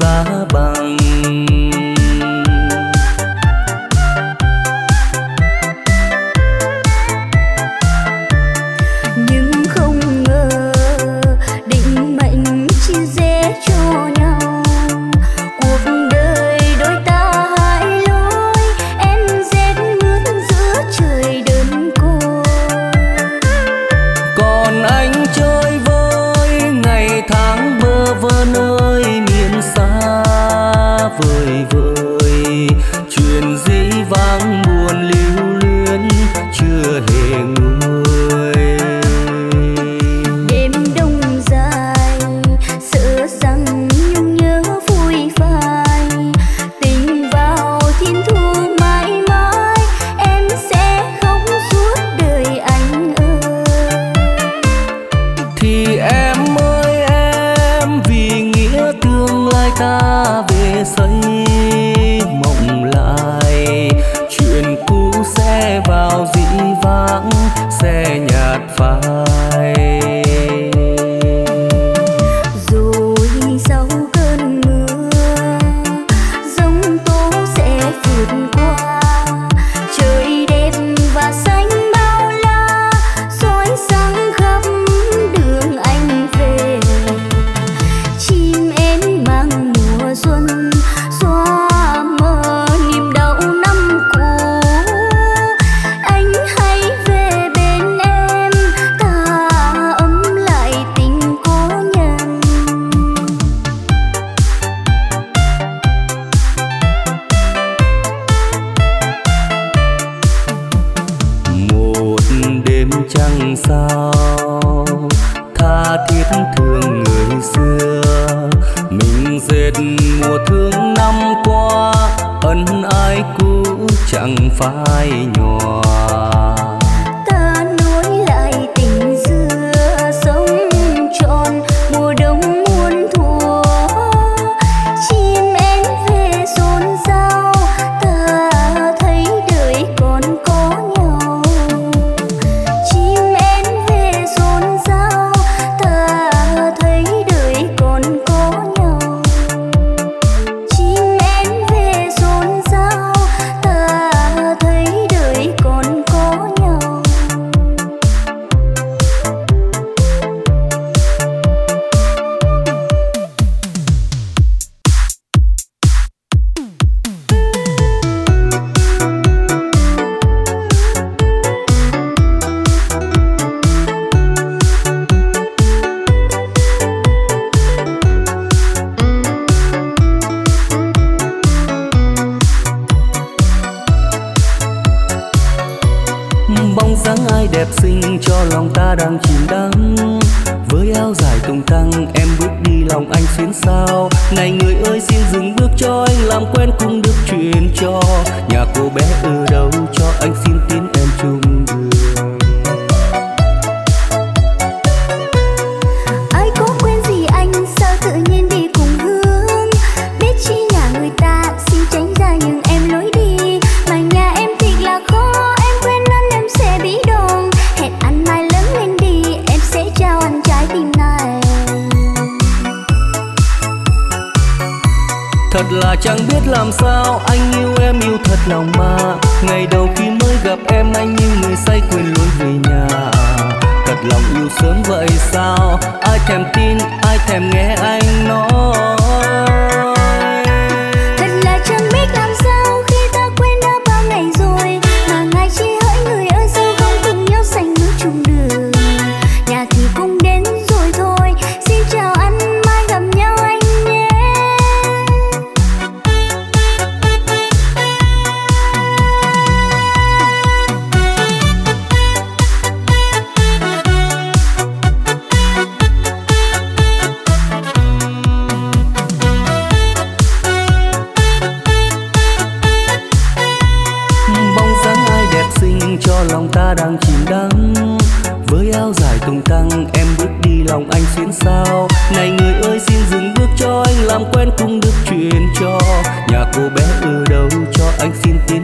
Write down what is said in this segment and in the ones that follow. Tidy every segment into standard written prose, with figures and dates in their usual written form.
giá bằng. Xin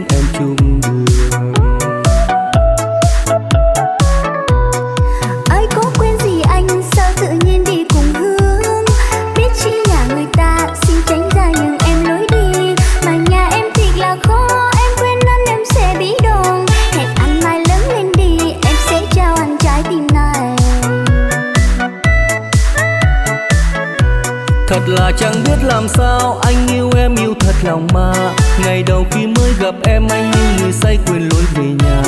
tránh làm sao anh yêu em yêu thật lòng mà. Ngày đầu khi mới gặp em anh như người say quên lối về nhà.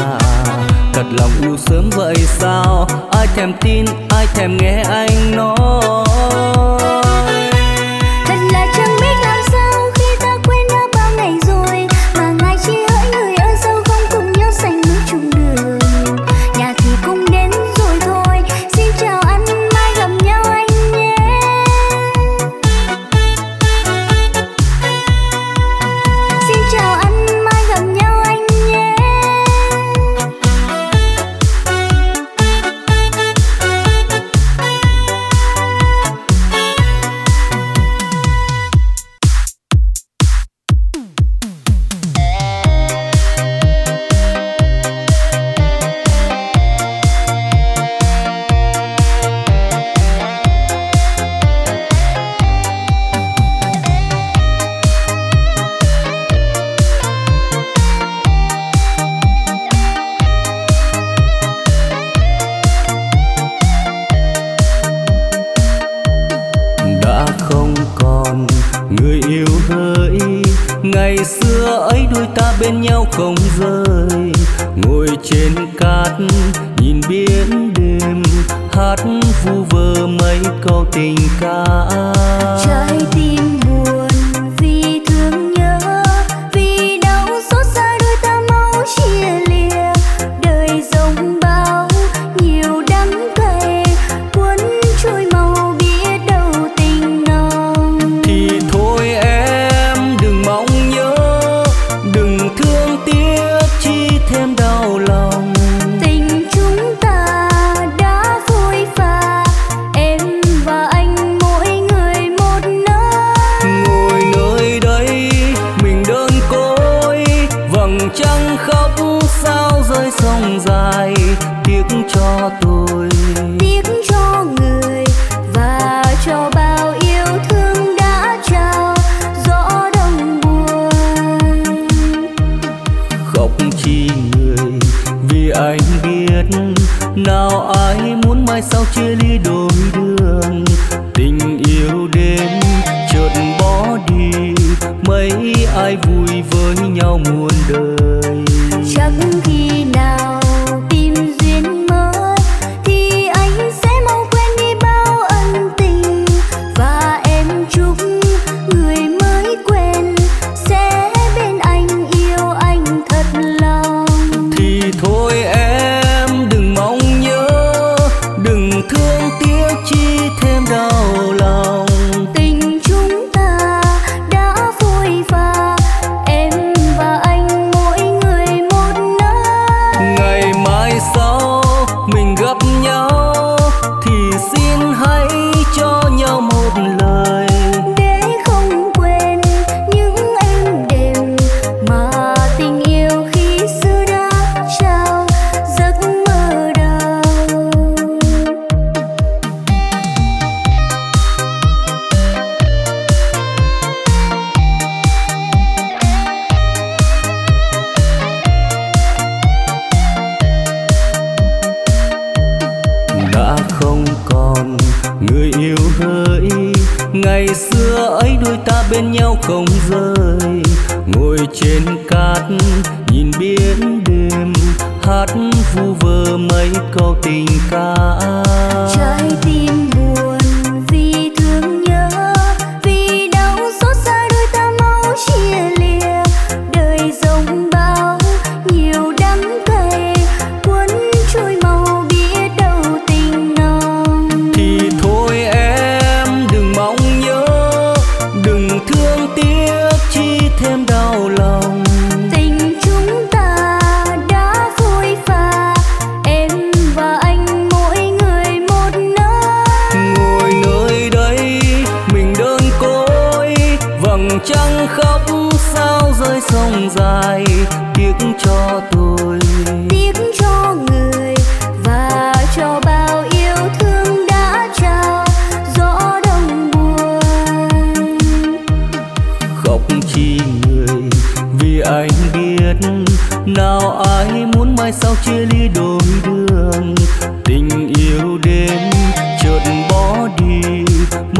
Thật lòng yêu sớm vậy sao, ai thèm tin, ai thèm nghe anh nói.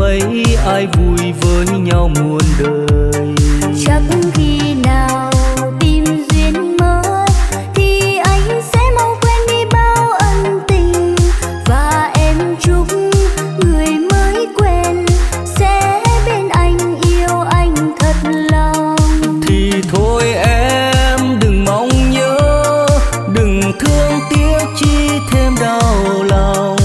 mấy ai vui với nhau muôn đời. Chắc khi nào tìm duyên mới thì anh sẽ mau quên đi bao ân tình, và em chúc người mới quen sẽ bên anh, yêu anh thật lòng. Thì thôi em đừng mong nhớ, đừng thương tiếc chi thêm đau lòng.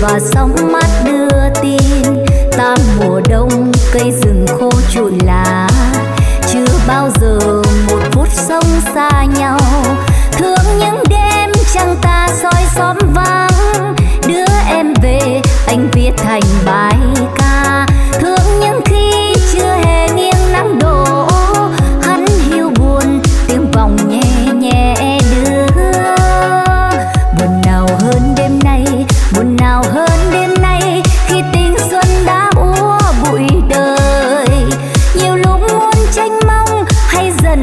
Và sóng mắt đưa tin tam mùa đông. thành bài ca thương những khi chưa hề nghiêng nắng đổ hắn hiu buồn tiếng vòng nhẹ nhẹ đưa buồn nào hơn đêm nay buồn nào hơn đêm nay khi tiếng xuân đã úa bụi đời nhiều lúc muốn tranh mong hay dần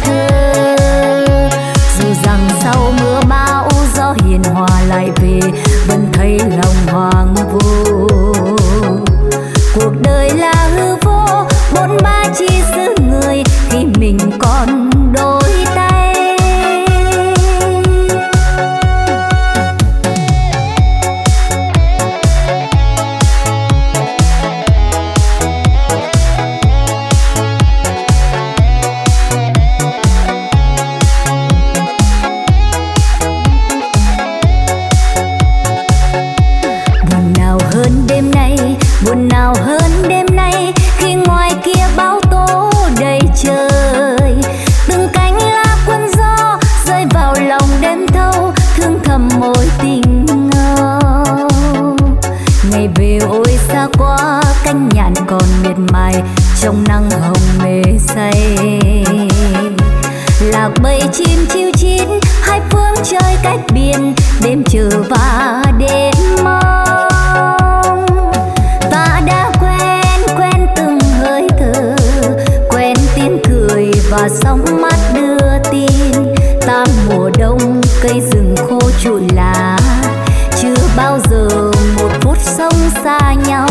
thơ dù rằng sau mưa bão gió hiền hòa lại về vẫn thấy lòng hoang vu cuộc đời là hư vô bốn ba chi xứ người khi mình còn đôi tay buồn nào hơn đêm nay khi ngoài kia bão tố đầy trời từng cánh lá quân gió rơi vào lòng đêm thâu thương thầm mối tình ngâu ngày về ôi xa quá cánh nhạn còn miệt mài trong nắng hồng mê say lạc bầy chim chiêu chín hai phương trời cách biên đêm chờ và đêm mơ và sóng mắt đưa tin tam mùa đông cây rừng khô trụi lá chưa bao giờ một phút sống xa nhau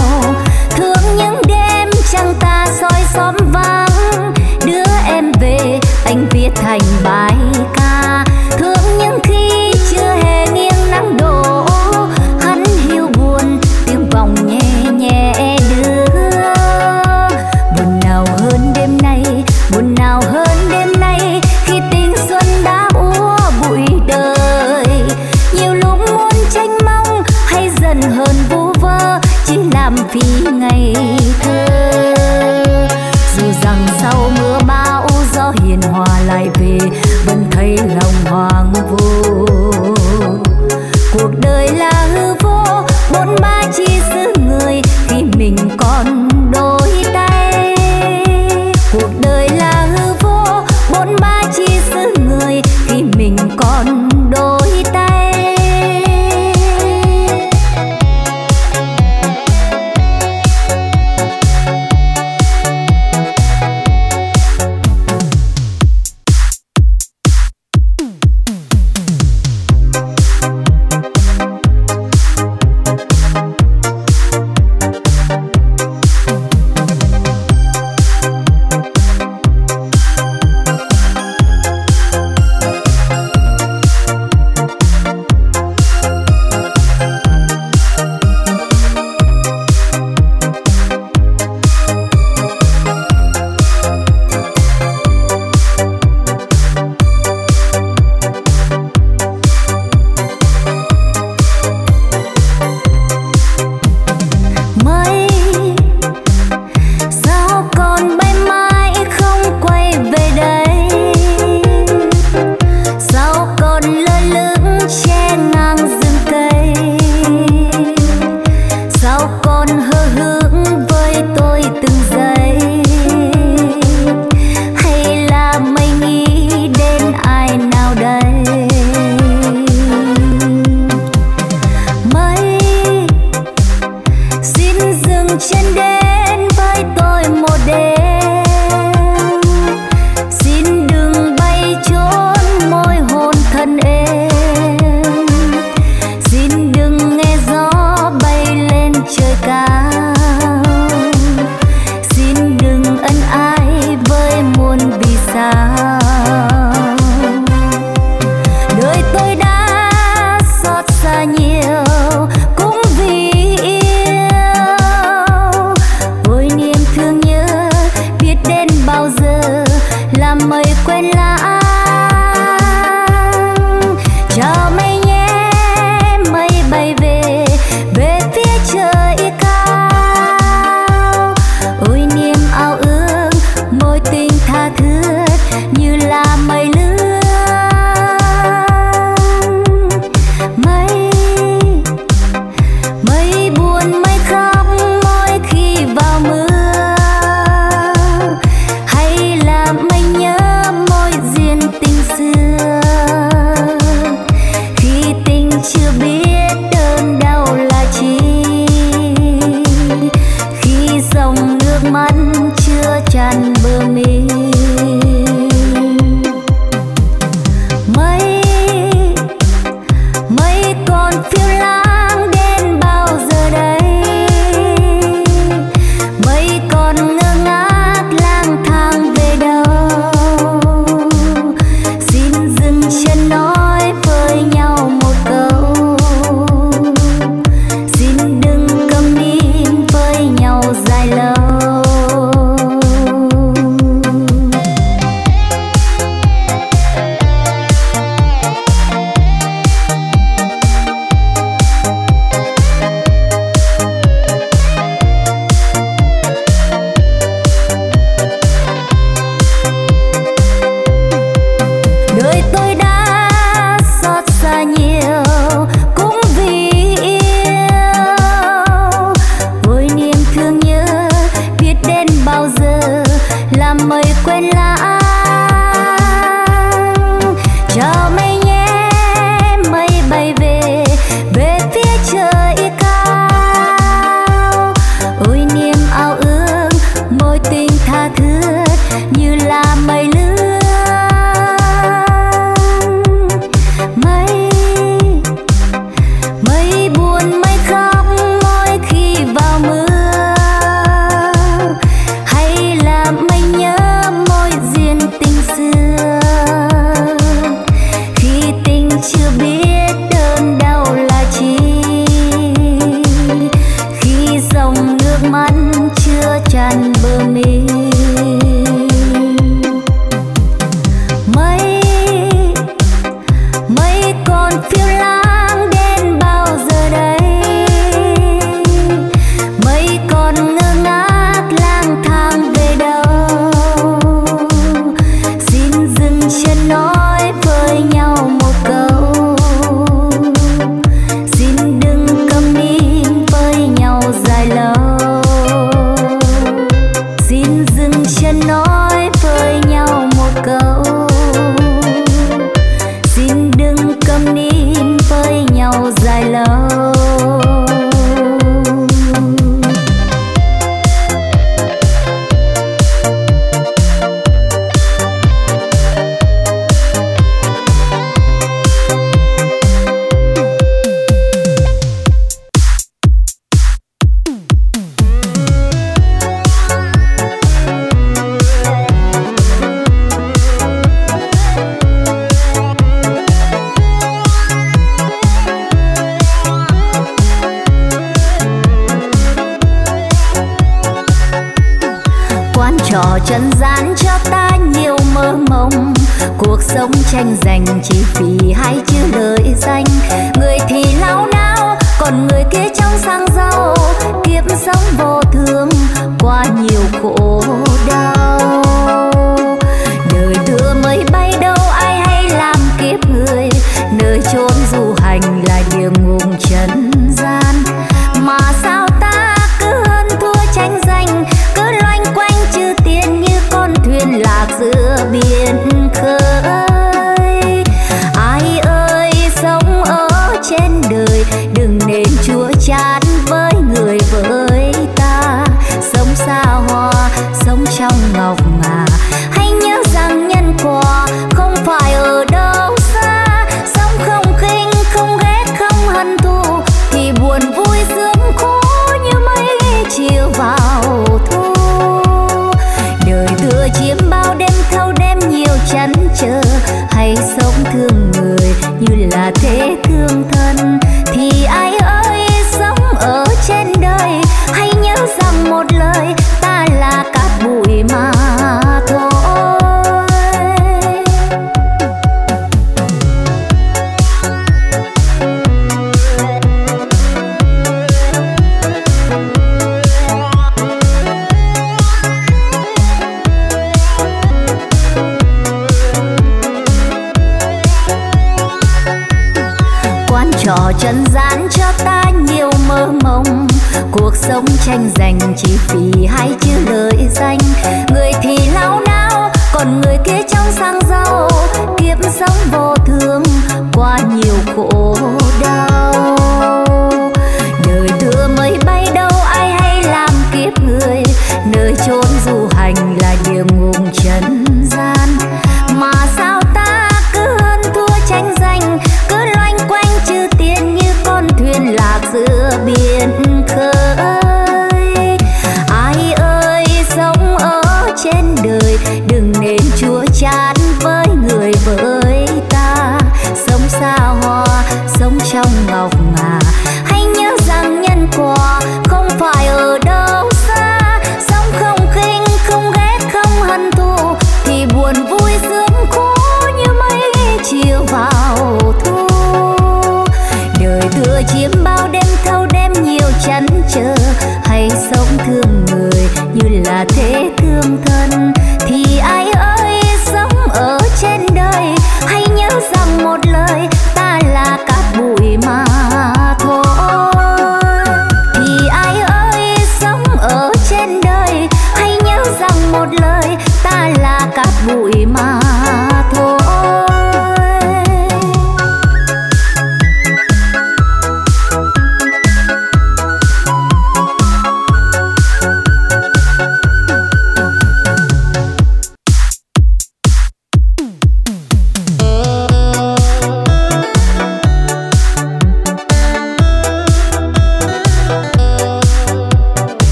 thương những đêm trăng ta soi xóm vắng đưa em về anh viết thành bài ca thương những khi chưa hề nghiêng nắng đổ hắn hiu buồn mắt chưa tràn bờ mi. Mấy con phiêu lãng đến bao giờ đây? Mấy con ngơ ngác lang thang về đâu? Xin dừng chân nói với nhau một câu. Xin đừng câm nín với nhau dài lâu. Trò trần gian cho ta nhiều mơ mộng, cuộc sống tranh giành chỉ vì hai chữ lợi danh. Người thì lao đao, còn người kia trong sang giàu. Kiếp sống vô thường, qua nhiều khổ đau. Đời đưa mây bay đâu ai hay làm kiếp người. Nơi chốn du hành là địa ngục trần gian. Mà sao ta cứ hơn thua tranh giành, cứ loanh quanh thuyền lạc giữa biển khơi. Ai ơi sống ở trên đời, đừng nên chua chát với người với ta. Sống xa hoa, sống trong ngọc ngà, hãy nhớ rằng nhân quả không phải ở đâu xa. Sống không khinh, không ghét, không hận thù, thì buồn vui sướng khổ như mây chiều vào thu. Đưa chiếm bao đêm thâu đêm nhiều chăn trở, hay sống thương người như là thế thương thân. Thì ai ơi sống ở trên đời, hãy nhớ rằng một lời ta là cát bụi mà thôi. Trò trần gian cho ta nhiều mơ mộng, cuộc sống tranh giành chỉ vì hai chữ lợi danh. Người thì lao đao, còn người kia trong sang giàu. Kiếp sống vô thường, qua nhiều khổ đau. Đời đưa mây bay đâu ai hay làm kiếp người. nơi chốn du hành là địa ngục trần gian, mà sao ta cứ hơn thua tranh giành, cứ loanh quanh chư tiên như con thuyền lạc giữa biển khơi. Ai ơi sống ở trên đời đừng nên chua chán với người với ta, sống xa hoa sống trong ngọc ngà, hãy nhớ rằng nhân quả không phải ở đâu xa, sống không khinh không ghét không hận thù, thì buồn vui sướng khổ như mây chiều vào thu. Đời thừa chiếm bao đêm thâu đêm nhiều chăn trở, hãy sống thương người như là thế thương thân, thì ai ơi sống ở trên đời hãy nhớ rằng một lời ta là cát bụi mà thôi. Thì ai ơi sống ở trên đời hãy nhớ rằng một lời ta là cát bụi mà thôi.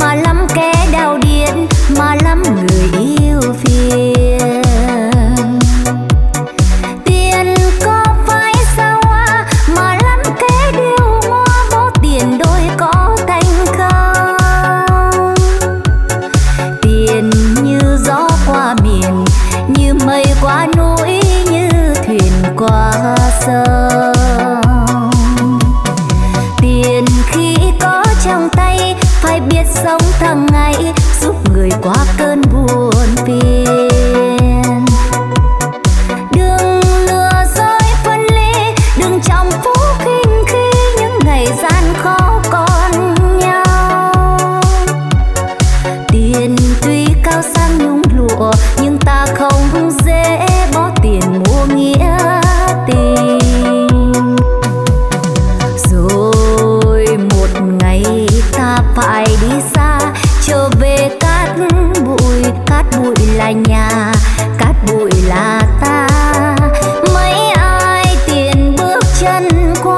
Mà Sắc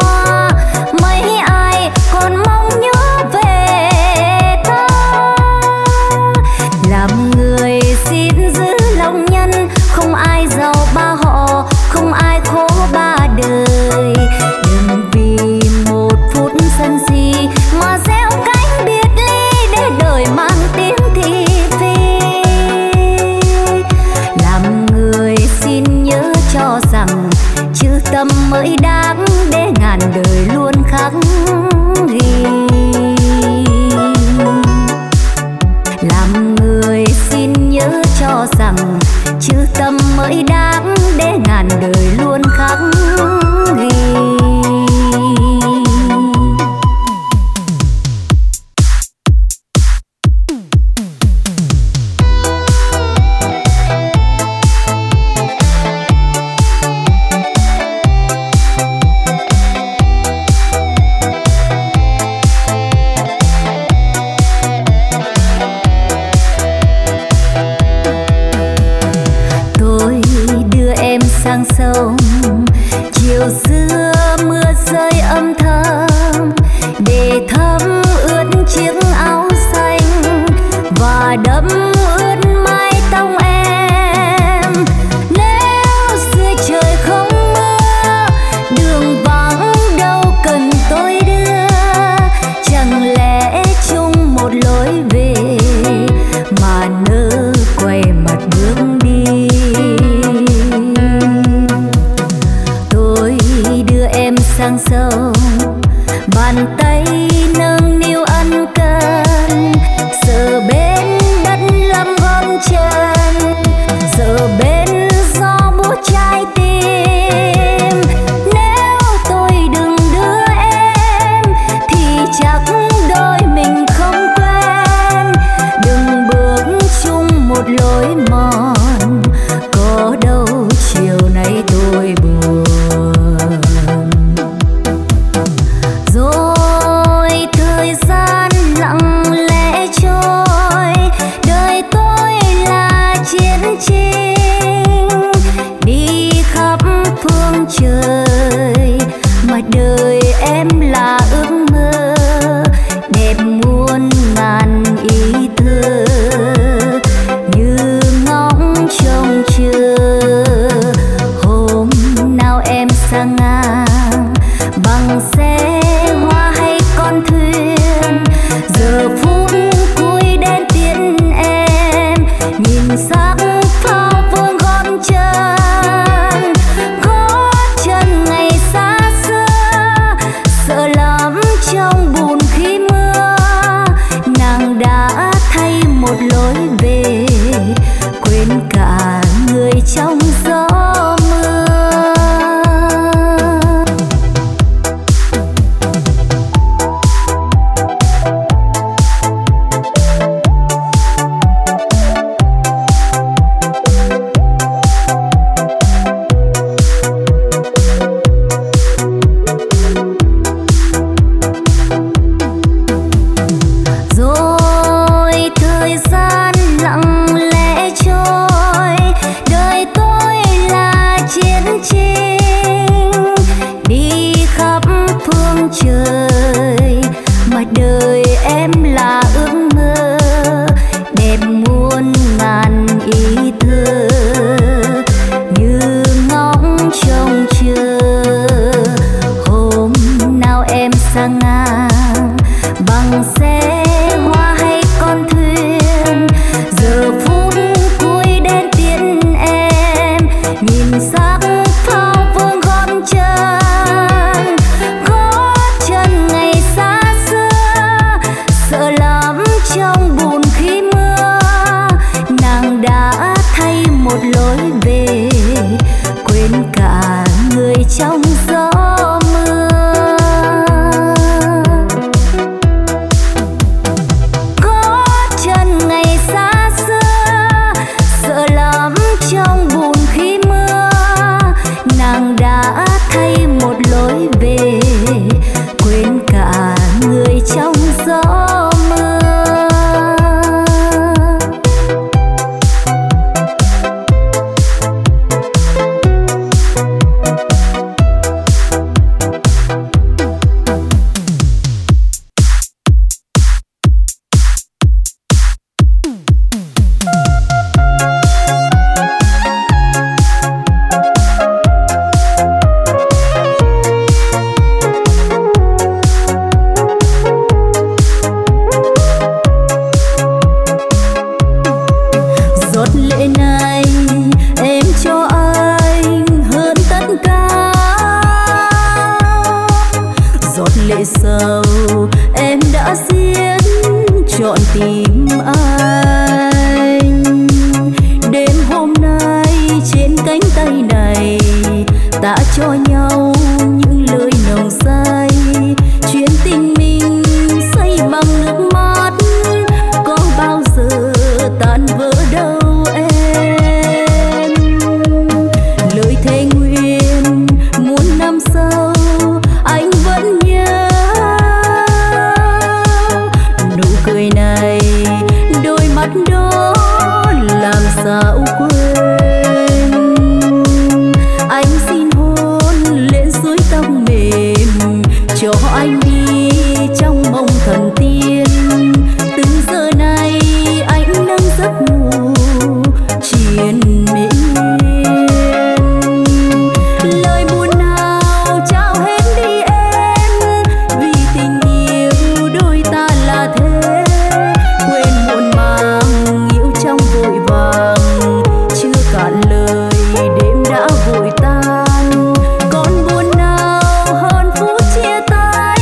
phao vương gọn chân, gót chân lệ sầu em đã diễn trọn tim anh. Đêm hôm nay trên cánh tay này ta cho nhau những lời nồng say, chuyện tình mình say bằng nước mắt có bao giờ tan vỡ đâu em. Lời thề nguyện muôn năm sau anh vẫn nhớ, nụ cười này đôi mắt đó làm sao quên. Anh xin hôn lên dưới tóc mềm cho anh đi trong mộng thần tiên. Từng giờ này anh đang giấc ngủ triền miên, lời buồn nào trao hết đi em, vì tình yêu đôi ta là thế. Quên muộn màng yêu trong vội vàng, chưa cạn lời đêm đã vội tan. Còn buồn nào hơn phút chia tay,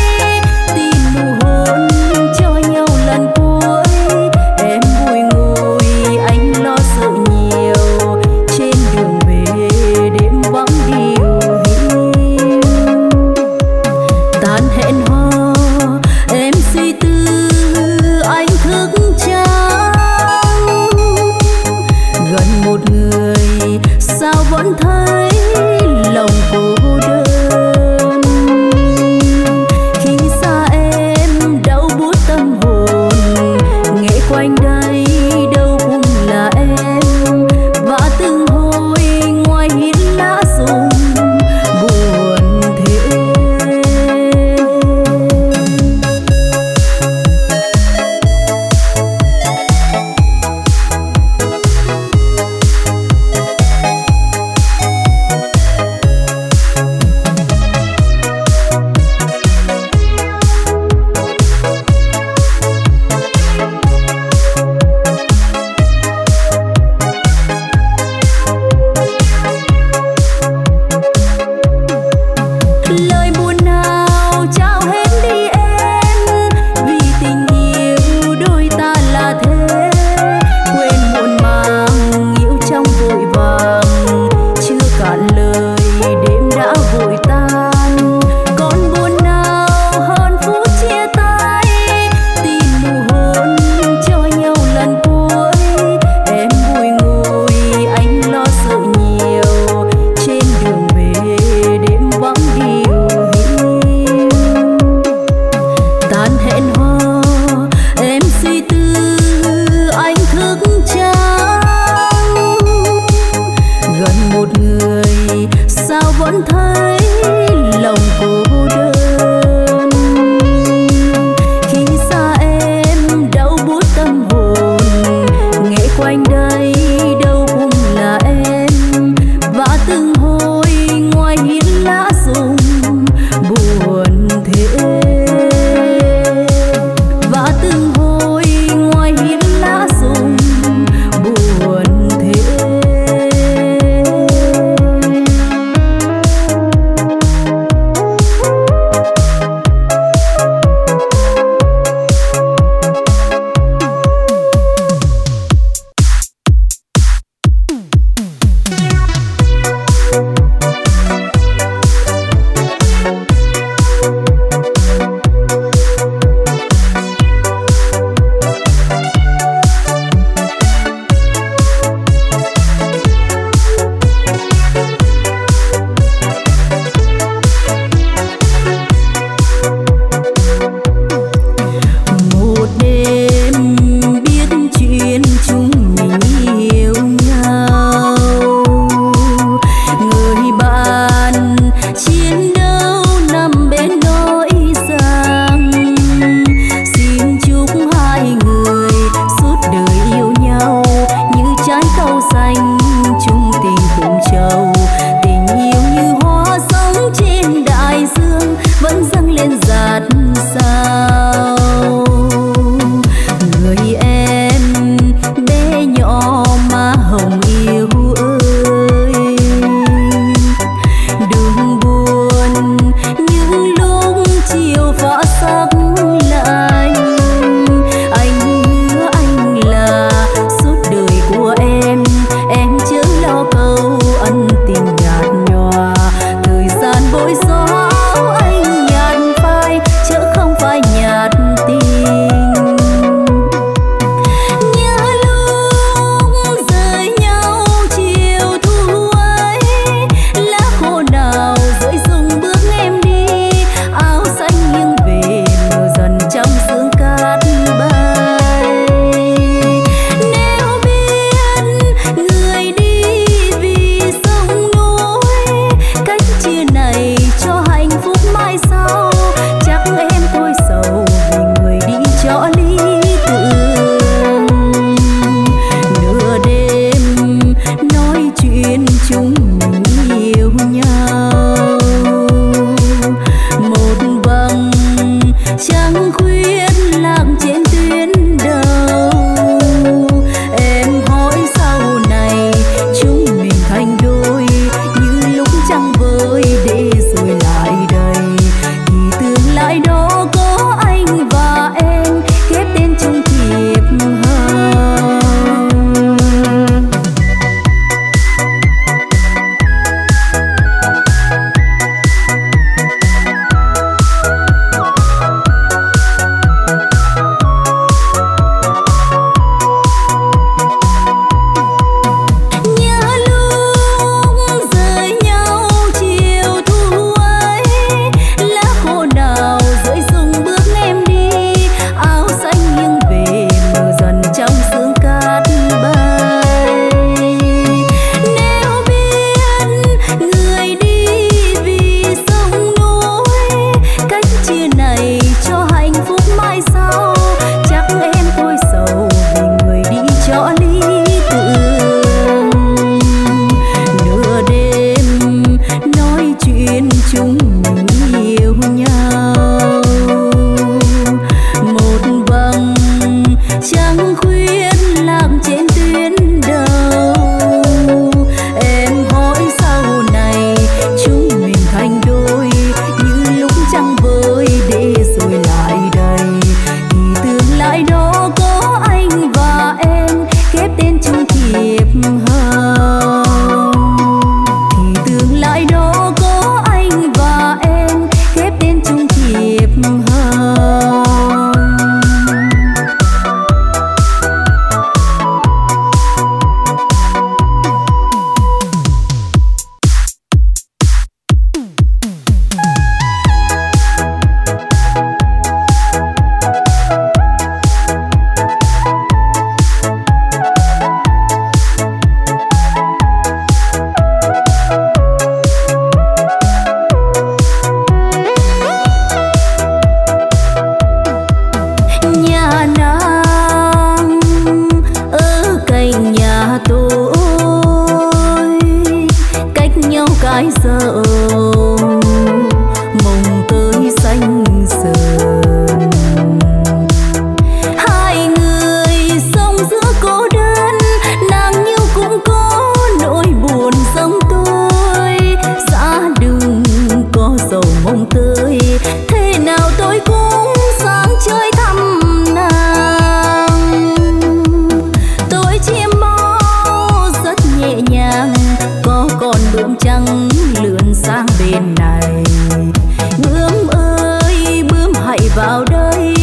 vào đây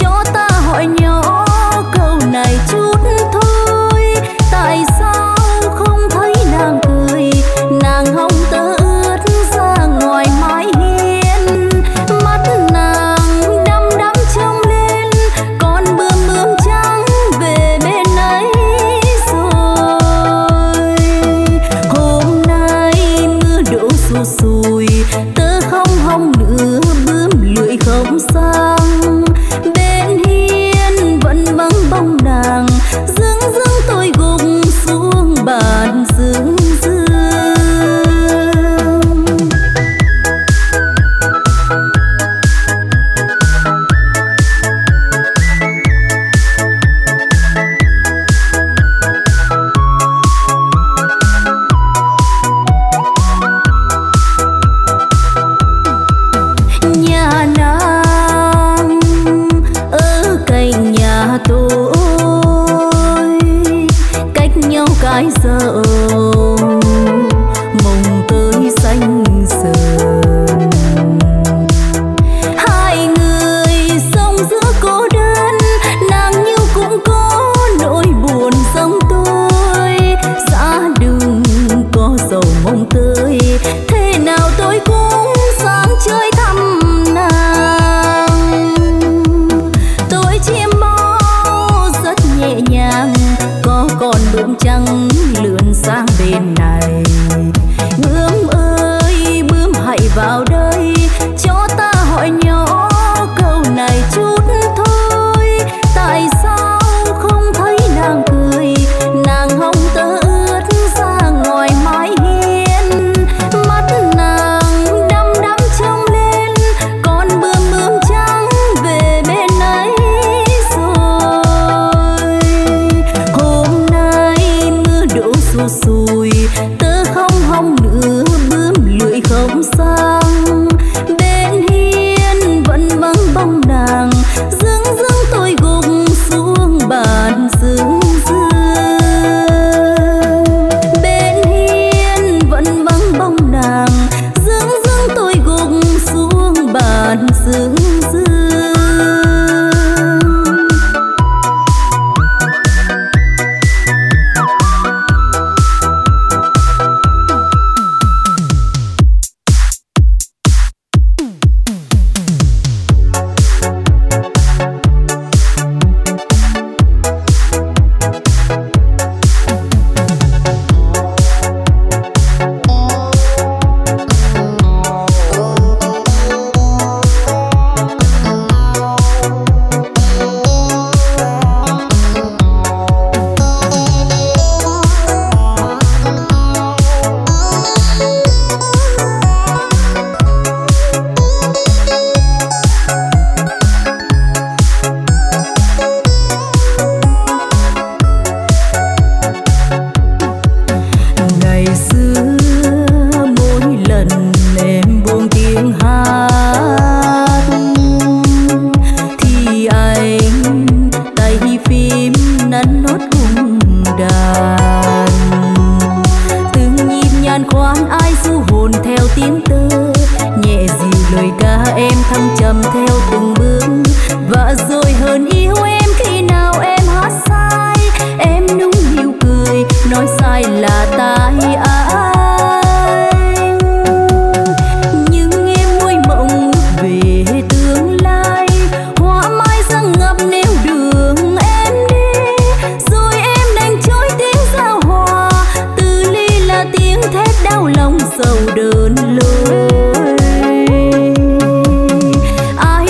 cho ta hỏi nhỏ câu này chút thôi. Tại sao không thấy nàng cười, nàng hồng tơ ướt ra ngoài mái hiên. Mắt nàng đăm đắm trông lên, còn bướm bướm trắng về bên ấy rồi. Hôm nay mưa đổ sụt sùi, tớ không hồng nữa, bướm lưỡi không xa. Đau lòng sầu đơn lối, ai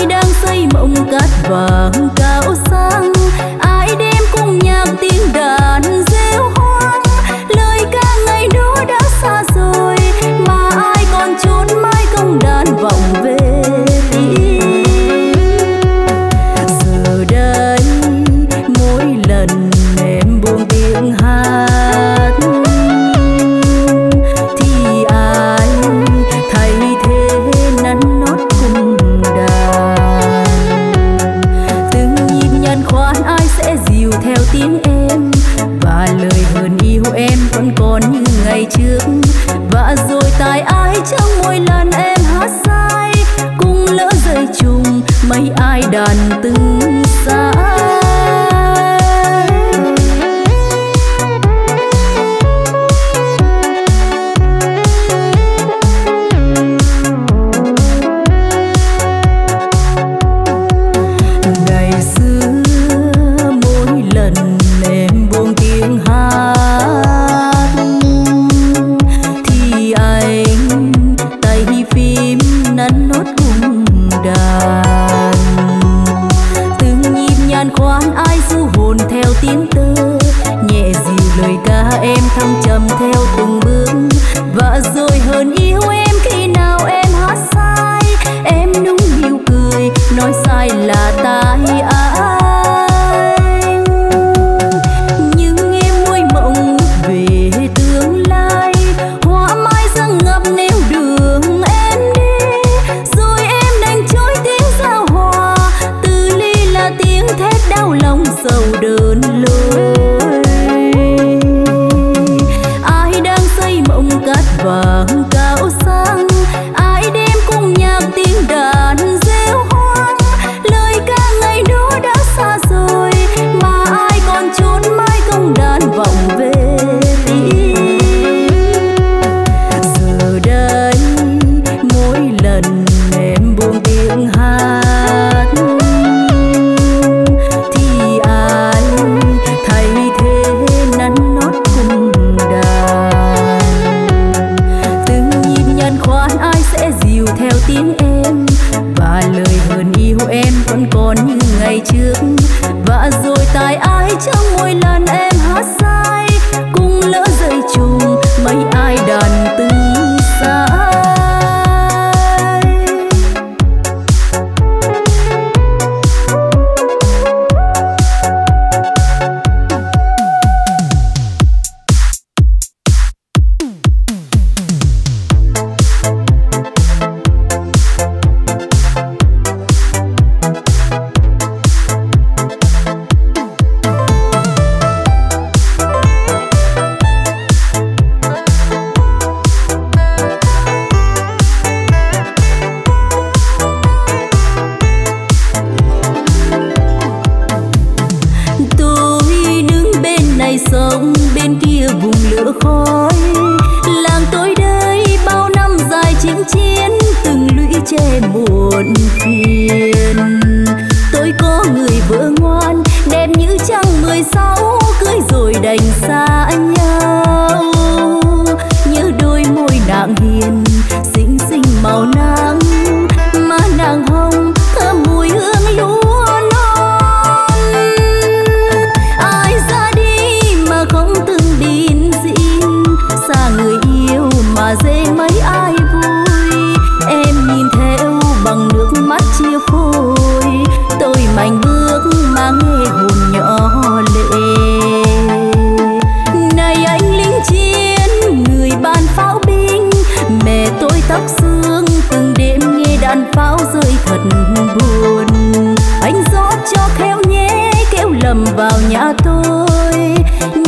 mấy ai đàn từng xa.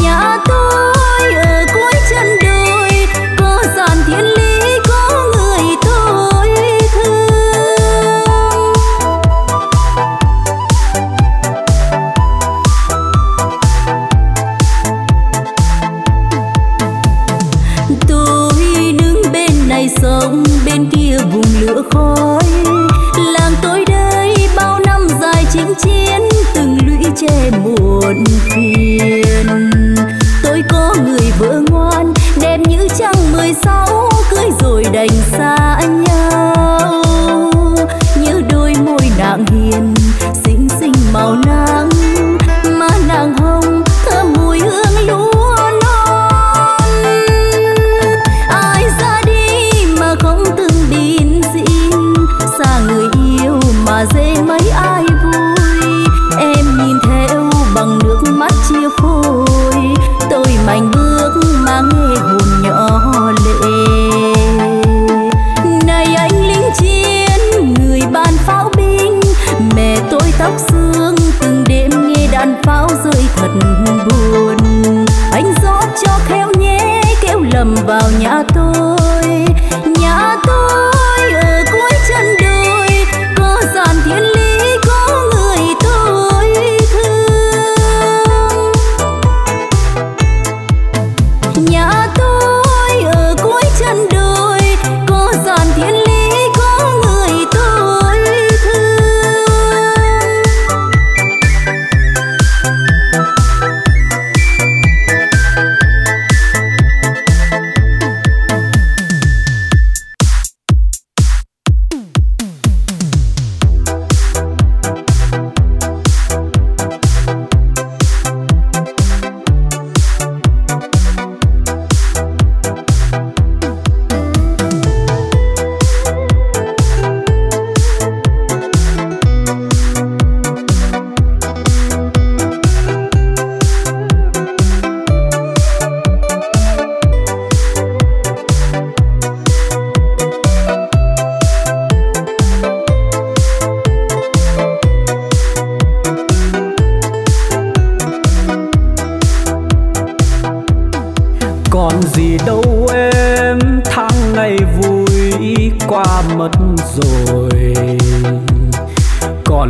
Nhà tôi ở cuối chân đồi, có dàn thiên lý.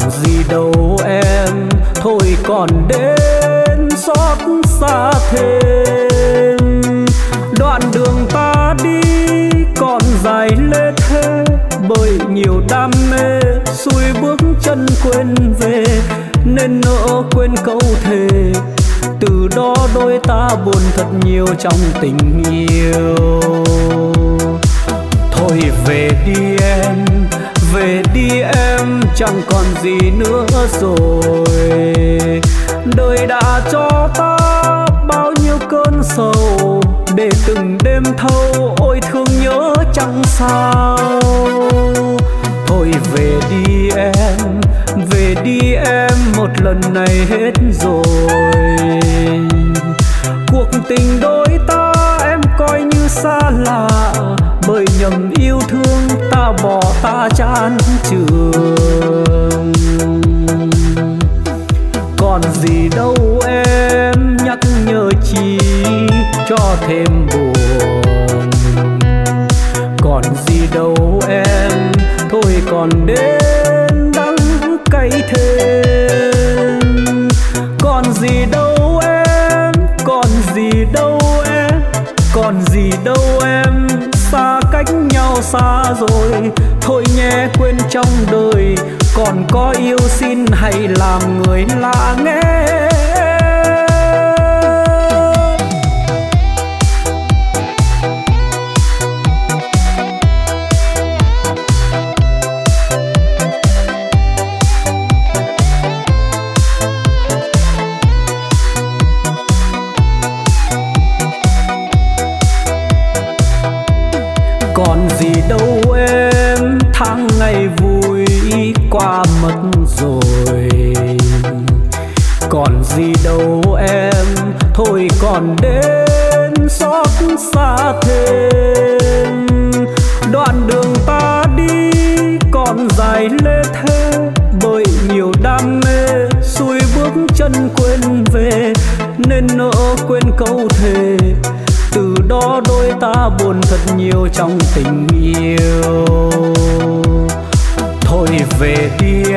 còn gì đâu em, thôi còn đến xót xa thêm. Đoạn đường ta đi còn dài lê thế, bởi nhiều đam mê xuôi bước chân quên về, nên nỡ quên câu thề. Từ đó đôi ta buồn thật nhiều trong tình yêu. Thôi về đi em, về đi em, chẳng còn gì nữa rồi. Đời đã cho ta bao nhiêu cơn sầu, để từng đêm thâu ôi thương nhớ chẳng sao. Thôi về đi em, về đi em, một lần này hết rồi. Cuộc tình đôi ta em coi như xa lạ, bởi nhầm yêu thương ta bỏ ta chán trường. Còn gì đâu em nhắc nhở chi cho thêm buồn. Còn gì đâu em, thôi còn đến đắng cay thêm. Còn gì đâu em, còn gì đâu em, còn gì đâu em, xa cách nhau xa rồi. Thôi nhé quên trong đời, còn có yêu xin hãy làm người lạ nghe. Còn gì đâu em, tháng ngày vui qua mất rồi. Còn gì đâu em, thôi còn đến xót xa thêm. Đoạn đường ta đi còn dài lê thế, bởi nhiều đam mê xuôi bước chân quên về, nên nỡ quên câu thề. Từ đó đôi ta buồn thật nhiều trong tình yêu. Thôi về đi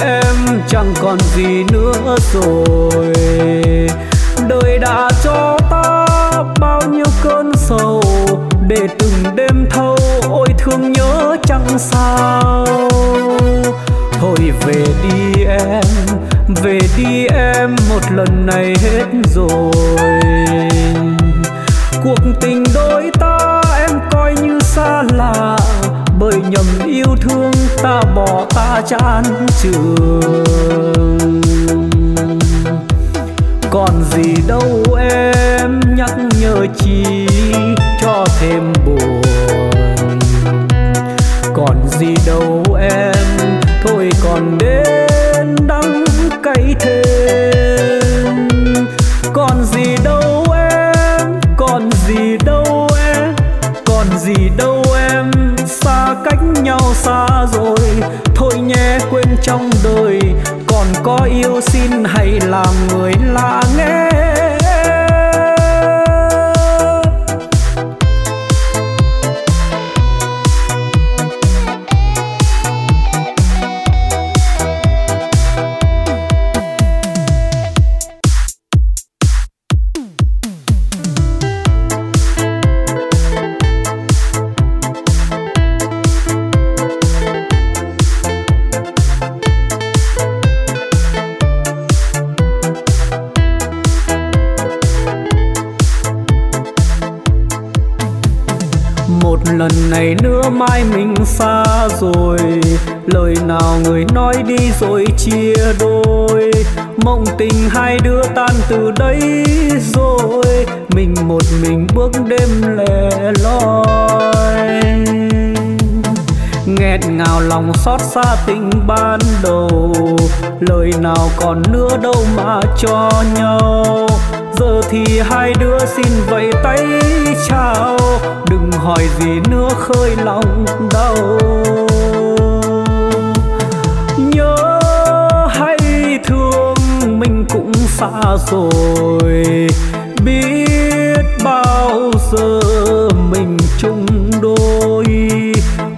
em, chẳng còn gì nữa rồi. Đời đã cho ta bao nhiêu cơn sầu, để từng đêm thâu ôi thương nhớ chẳng sao. Thôi về đi em, một lần này hết rồi. Cuộc tình đôi ta em coi như xa lạ, bởi nhầm yêu thương ta bỏ ta chán trường. Còn gì đâu em nhắc nhở chi cho thêm buồn. Còn gì đâu em, thôi còn đến đắng cay thêm. Còn gì đâu em, còn gì đâu em, còn gì đâu em, xa cách nhau xa rồi. Thôi nhé quên trong đời, còn có yêu xin hãy làm người lạ nghe. Lần này nữa mai mình xa rồi, lời nào người nói đi rồi chia đôi. Mộng tình hai đứa tan từ đây rồi, mình một mình bước đêm lẻ loi. Nghẹt ngào lòng xót xa tình ban đầu, lời nào còn nữa đâu mà cho nhau. Giờ thì hai đứa xin vẫy tay chào, đừng hỏi gì nữa khơi lòng đau. Nhớ hay thương mình cũng xa rồi, biết bao giờ mình chung đôi.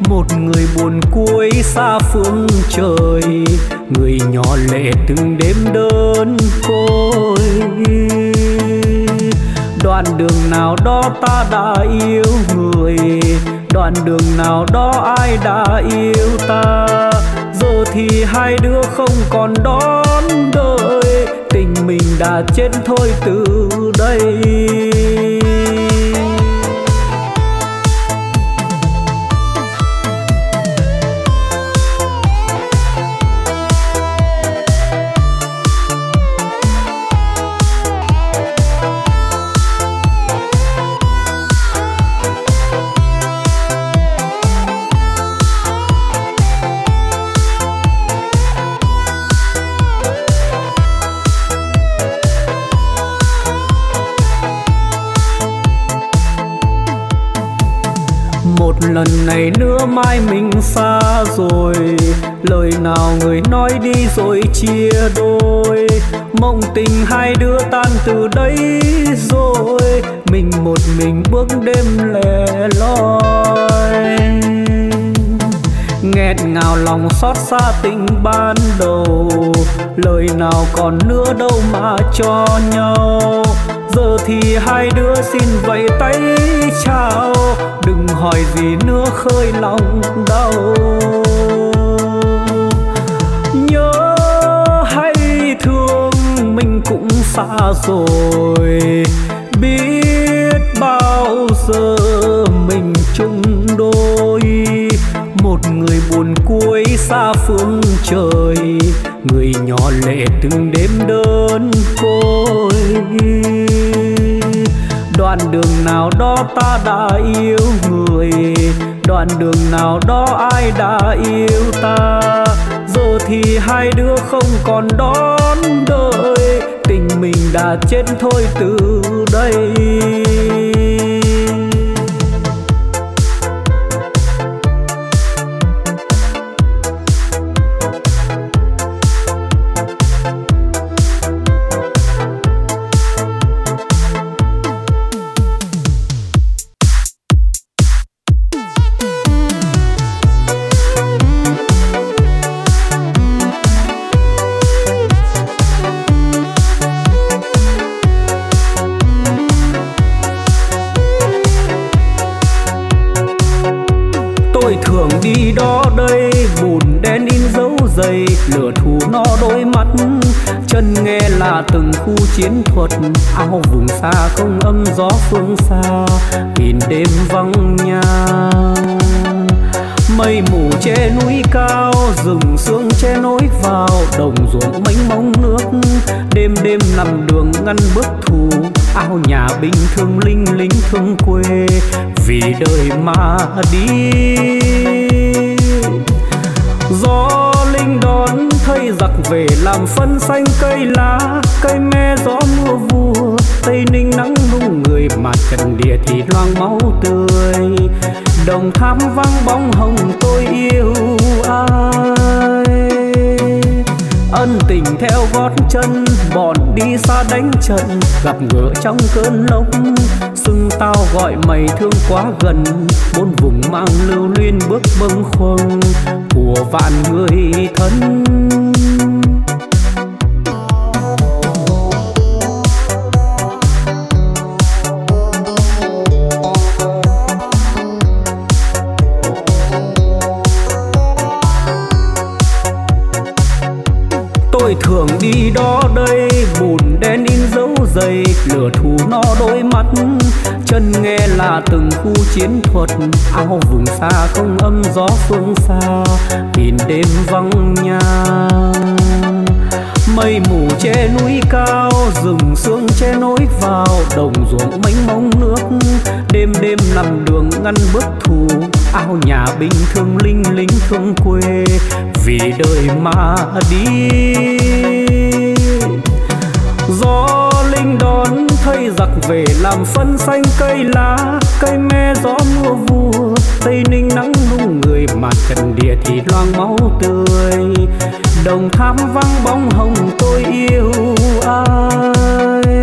Một người buồn cuối xa phương trời, người nhỏ lệ từng đêm đơn côi. Đoạn đường nào đó ta đã yêu người, đoạn đường nào đó ai đã yêu ta. Giờ thì hai đứa không còn đón đợi, tình mình đã chết thôi từ đây. Lần này nữa mai mình xa rồi, lời nào người nói đi rồi chia đôi. Mộng tình hai đứa tan từ đấy rồi, mình một mình bước đêm lẻ loi. Nghẹt ngào lòng xót xa tình ban đầu, lời nào còn nữa đâu mà cho nhau. Giờ thì hai đứa xin vẫy tay chào, đừng hỏi gì nữa khơi lòng đau. Nhớ hay thương mình cũng xa rồi, biết bao giờ mình chung đôi. Một người buồn cuối xa phương trời, người nhỏ lệ từng đêm đơn côi. Đoạn đường nào đó ta đã yêu người, đoạn đường nào đó ai đã yêu ta. Giờ thì hai đứa không còn đón đợi, tình mình đã chết thôi từ đây. Từng khu chiến thuật áo vùng xa không âm gió phương xa, nhìn đêm vắng nhà mây mù che núi cao, rừng sương che nối vào đồng ruộng mênh mông nước. Đêm đêm nằm đường ngăn bước thù, áo nhà binh thương linh lính thương quê vì đời mà đi. Gió linh đón thấy giặc về làm phân xanh cây lá, cây me gió mưa vua. Tây Ninh nắng nung người mà trần địa thì loang máu tươi. Đồng Tháp vang bóng hồng tôi yêu ai. Ân tình theo gót chân bọn đi xa đánh trận, gặp ngựa trong cơn lốc sưng tao gọi mày thương quá gần. Bốn vùng mang lưu luyên bước bâng khuâng của vạn người thân. Tôi thường đi đó đây, bùn đen in dấu giày, lửa thù nó đôi mắt. Chân nghe là từng khu chiến thuật, áo vùng xa không âm gió phương xa, nhìn đêm vắng nhà. Mây mù che núi cao, rừng sương che nối vào đồng ruộng mênh mông nước. Đêm đêm nằm đường ngăn bước thù, áo nhà binh thương linh lính thương quê vì đời mà đi. Gió linh đón thấy giặc về làm phân xanh cây lá, cây me gió mưa vua. Tây Ninh nắng nung người mà trần địa thì loang máu tươi. Đồng Tháp vang bóng hồng tôi yêu ai.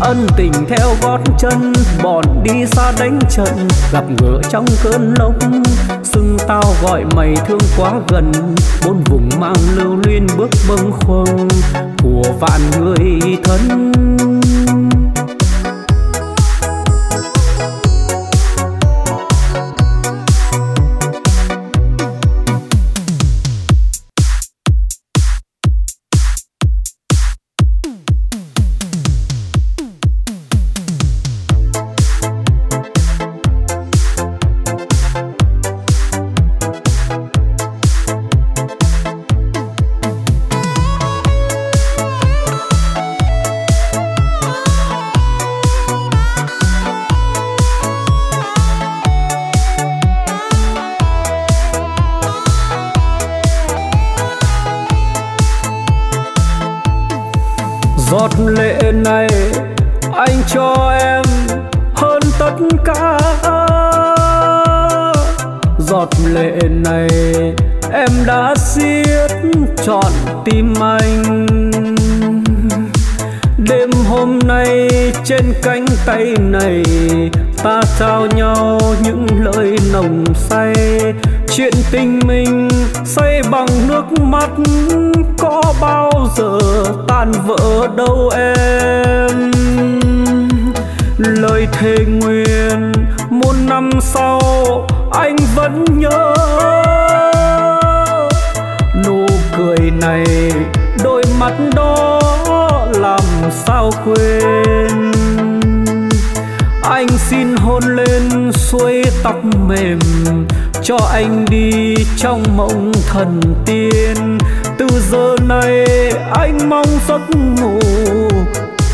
Ân tình theo gót chân bọn đi xa đánh trận, gặp ngựa trong cơn lốc sưng tao gọi mày thương quá gần, bốn vùng mang lưu luyên bước bâng khuâng của vạn người thân. Lệ này anh cho em hơn tất cả, giọt lệ này em đã xiết trọn tim anh. Đêm hôm nay trên cánh tay này ta trao nhau những lời nồng say, chuyện tình mình xây bằng nước mắt có bao giờ tan vỡ đâu em. Lời thề nguyện 1 năm sau anh vẫn nhớ, nụ cười này đôi mắt đó làm sao quên. Anh xin hôn lên xuôi tóc mềm, cho anh đi trong mộng thần tiên. Từ giờ này anh mong giấc ngủ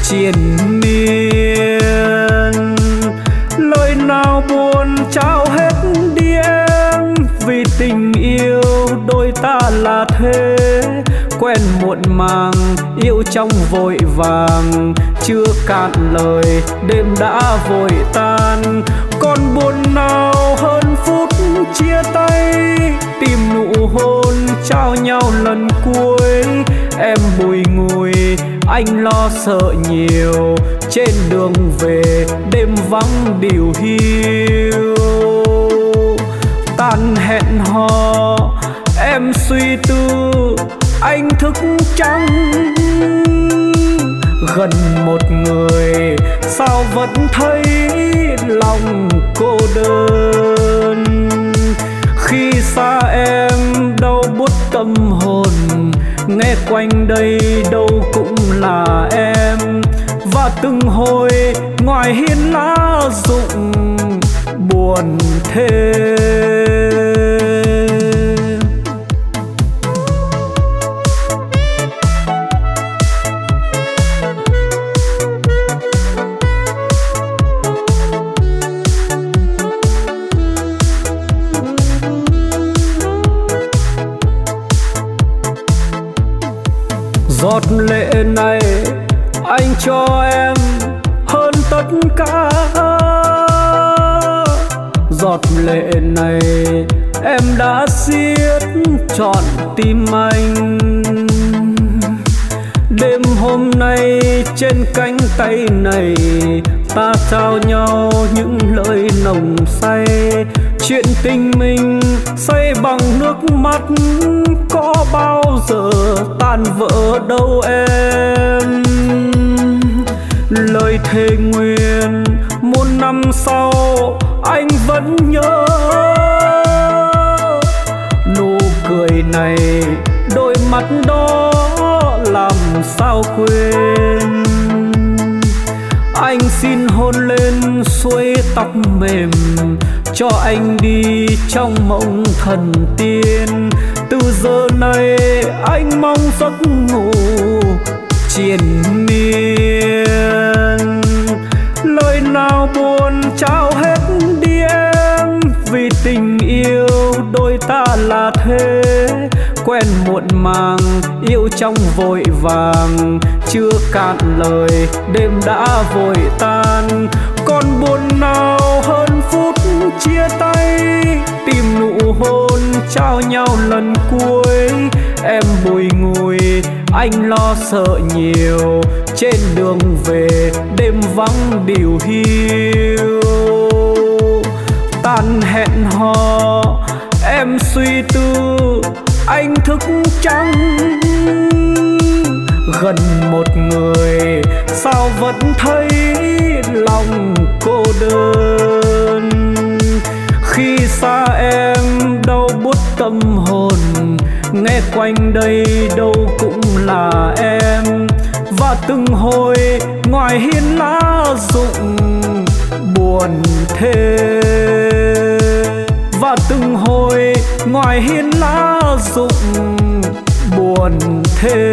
triền miên, lời nào buồn trao hết đi em. Vì tình yêu đôi ta là thế, quen muộn màng yêu trong vội vàng, chưa cạn lời đêm đã vội tan. Còn buồn nào hơn phút chia tay, tìm nụ hôn trao nhau lần cuối. Em bùi ngùi anh lo sợ nhiều, trên đường về đêm vắng điều hiu. Tan hẹn hò em suy tư, anh thức trắng gần một người sao vẫn thấy lòng cô đơn. Khi xa em đau buốt tâm hồn, nghe quanh đây đâu cũng là em. Và từng hồi ngoài hiên lá rụng buồn thêm. Giọt lệ này anh cho em hơn tất cả, giọt lệ này em đã xiết trọn tim anh. Đêm hôm nay trên cánh tay này ta trao nhau những lời nồng say, chuyện tình mình xây bằng nước mắt có bao giờ tan vỡ đâu em. Lời thề nguyện 1 năm sau anh vẫn nhớ, nụ cười này đôi mắt đó làm sao quên. Anh xin hôn lên xuôi tóc mềm, cho anh đi trong mộng thần tiên. Từ giờ này anh mong giấc ngủ triền miên, lời nào buồn trao hết đi em. Vì tình yêu đôi ta là thế, quen muộn màng yêu trong vội vàng, chưa cạn lời đêm đã vội tan. Còn buồn nào hơn phút chia tay, tìm nụ hôn trao nhau lần cuối. Em bùi ngùi anh lo sợ nhiều, trên đường về đêm vắng điều hiu. Tan hẹn hò em suy tư anh thức trắng gần một người sao vẫn thấy lòng cô đơn. Khi xa em đâu buốt tâm hồn, nghe quanh đây đâu cũng là em, và từng hồi ngoài hiên lá rụng buồn thêm, và từng hồi ngoài hiên lá rụng buồn thêm.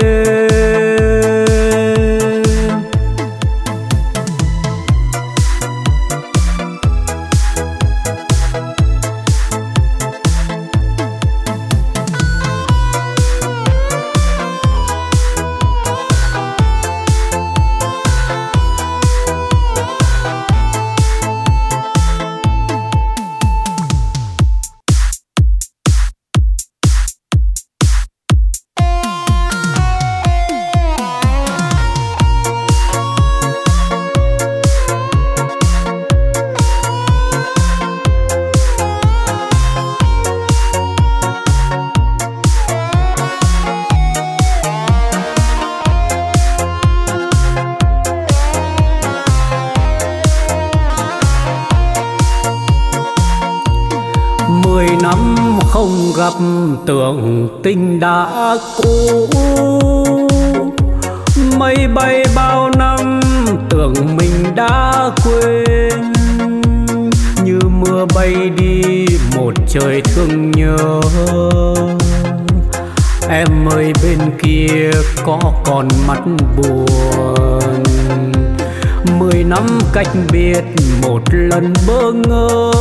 Tưởng tình đã cũ, mây bay bao năm tưởng mình đã quên, như mưa bay đi một trời thương nhớ. Em ơi bên kia có còn mắt buồn, 10 năm cách biệt một lần bơ ngơ.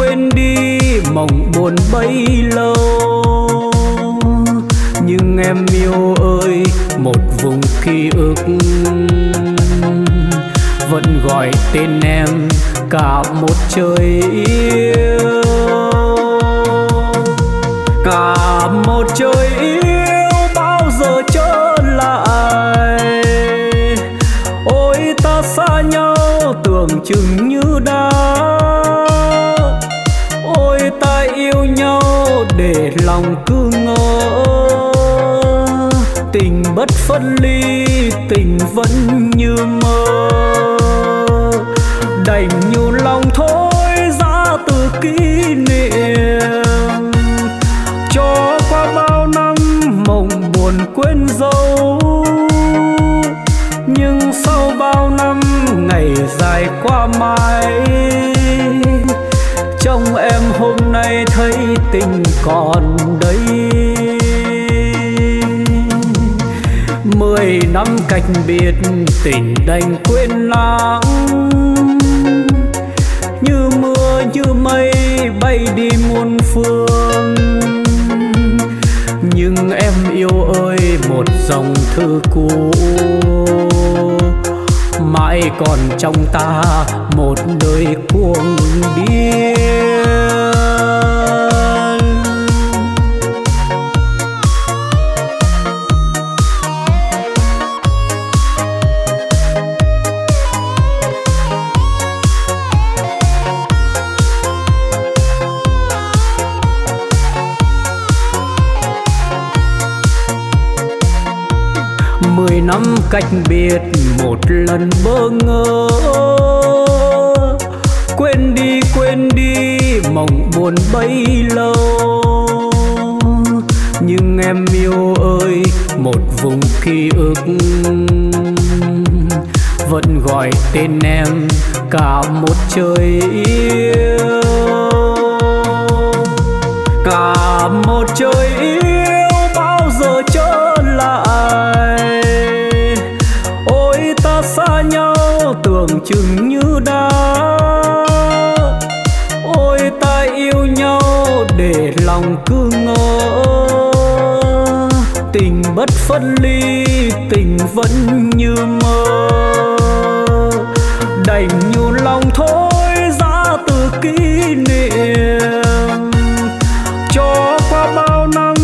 Quên đi mộng buồn bấy lâu, nhưng em yêu ơi một vùng ký ức vẫn gọi tên em cả một trời yêu, cả một trời yêu bao giờ trở lại. Ôi ta xa nhau tưởng chừng như đã, để lòng cứ ngỡ tình bất phân ly, tình vẫn như mơ. Đành nhiều lòng thôi ra từ kỷ niệm, cho qua bao năm mộng buồn quên dấu. Nhưng sau bao năm ngày dài qua mãi, trong em hôm nay thấy tình còn đây. 10 năm cách biệt tình đành quên lãng, như mưa như mây bay đi muôn phương. Nhưng em yêu ơi một dòng thư cũ, mãi còn trong ta một đời cuồng điên. Năm cách biệt một lần bơ ngơ, quên đi mộng buồn bấy lâu. Nhưng em yêu ơi một vùng ký ức vẫn gọi tên em cả một trời yêu, cả một trời yêu bao giờ trở lại. Xa nhau tưởng chừng như đã, ôi ta yêu nhau để lòng cứ ngỡ tình bất phân ly, tình vẫn như mơ. Đành nhiều lòng thôi ra từ kỷ niệm, cho qua bao năm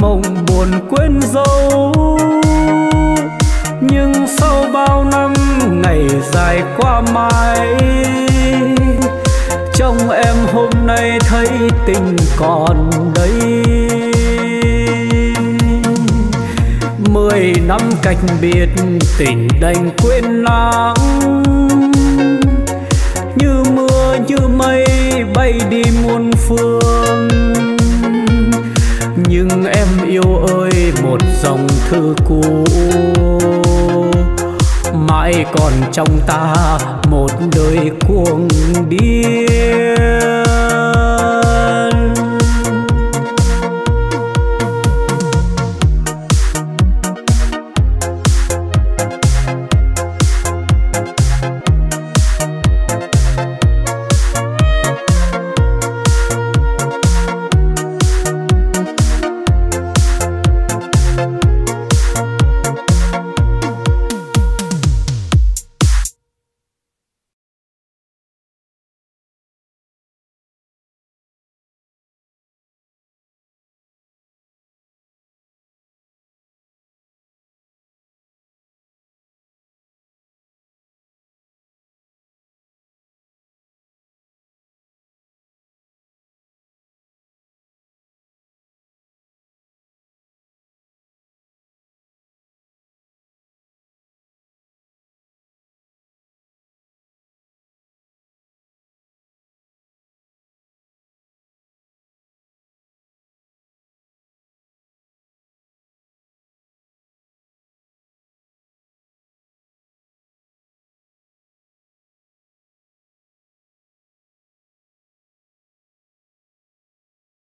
mộng buồn quên dấu. Nhưng sau bao năm ngày dài qua mãi, cho trong em hôm nay thấy tình còn đây. 10 năm cách biệt tình đành quên lãng, như mưa như mây bay đi muôn phương. Nhưng em yêu ơi một dòng thư cũ mãi còn trong ta, một đời cuồng điên.